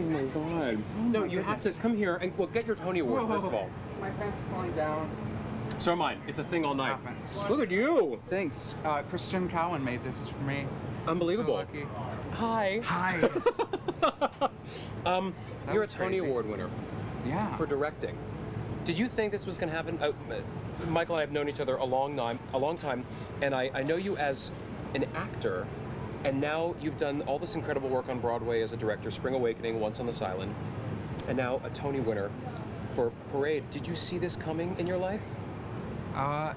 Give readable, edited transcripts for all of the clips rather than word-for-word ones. Oh my God. No, you have to come here and, well, get your Tony Award first of all. My pants are falling down. So are mine. It's a thing all night. Look at you. Thanks. Christian Cowan made this for me. Unbelievable. So lucky. Hi. Hi. You're a Tony Award winner. Yeah. For directing. Did you think this was going to happen? Michael and I have known each other a long time, and I know you as an actor, and now you've done all this incredible work on Broadway as a director, Spring Awakening, Once on this Island, and now a Tony winner for Parade. Did you see this coming in your life? I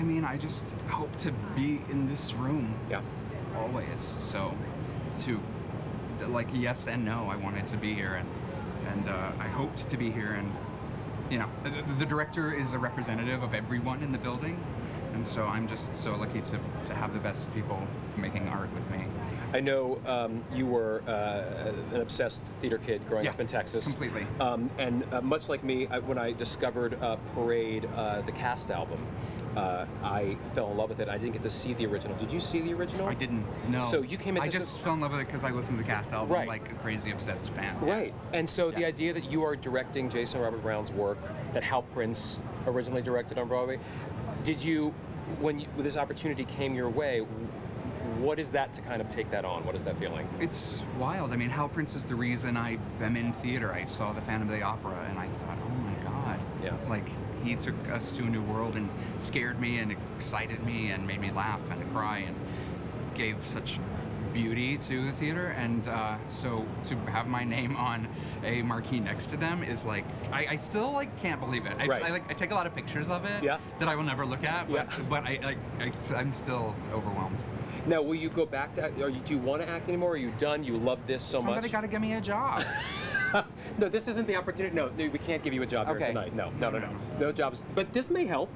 mean, I just hope to be in this room always. So, like, yes and no. I wanted to be here, and I hoped to be here, and, you know, the director is a representative of everyone in the building, and so I'm just so lucky to have the best people making art with me. I know you were an obsessed theater kid growing up in Texas. Completely. And much like me, when I discovered Parade, the cast album, I fell in love with it. I didn't get to see the original. Did you see the original? I didn't. No. So you came in. I just fell in love with it because I listened to the cast album like a crazy obsessed fan. Right. And so the idea that you are directing Jason Robert Brown's work that Hal Prince originally directed on Broadway, did you, when this opportunity came your way, what is that to kind of take that on? What is that feeling? It's wild. I mean, Hal Prince is the reason I am in theater. I saw the Phantom of the Opera and I thought, oh my God. Yeah. Like, he took us to a new world and scared me and excited me and made me laugh and cry and gave such beauty to the theater. And so to have my name on a marquee next to them is like, I still like can't believe it. I take a lot of pictures of it that I will never look at, but I'm still overwhelmed. Now, will you go back to act? Do you want to act anymore? Are you done? You love this so much. Somebody got to give me a job. No, this isn't the opportunity. No, we can't give you a job here tonight. No jobs. But this may help.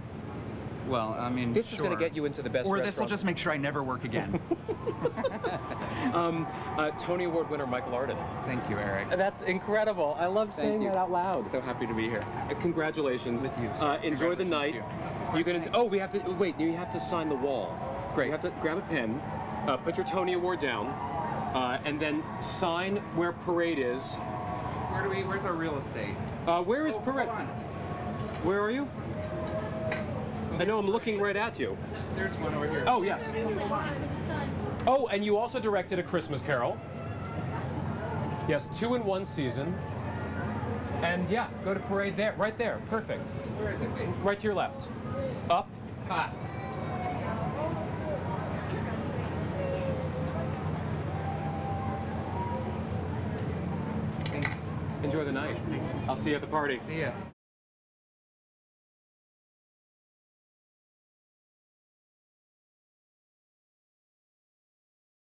Well, I mean, this is going to get you into the best restaurant. Or this will just make sure I never work again. Tony Award winner Michael Arden. Thank you, Eric. That's incredible. I love saying that out loud. So happy to be here. Congratulations. With you, sir. Enjoy the night. You're going to. Oh, we have to. Wait, you have to sign the wall. Great. You have to grab a pen, put your Tony Award down, and then sign where Parade is. Where's our real estate? Where is Parade? Hold on. Where are you? I know I'm looking right at you. There's one over here. Oh, yes. Oh, and you also directed A Christmas Carol. Yes, 2 in 1 season. And yeah, go to Parade there, right there, perfect. Where is it, babe? Right to your left. Up. It's hot. Enjoy the night. Thanks. I'll see you at the party. See ya.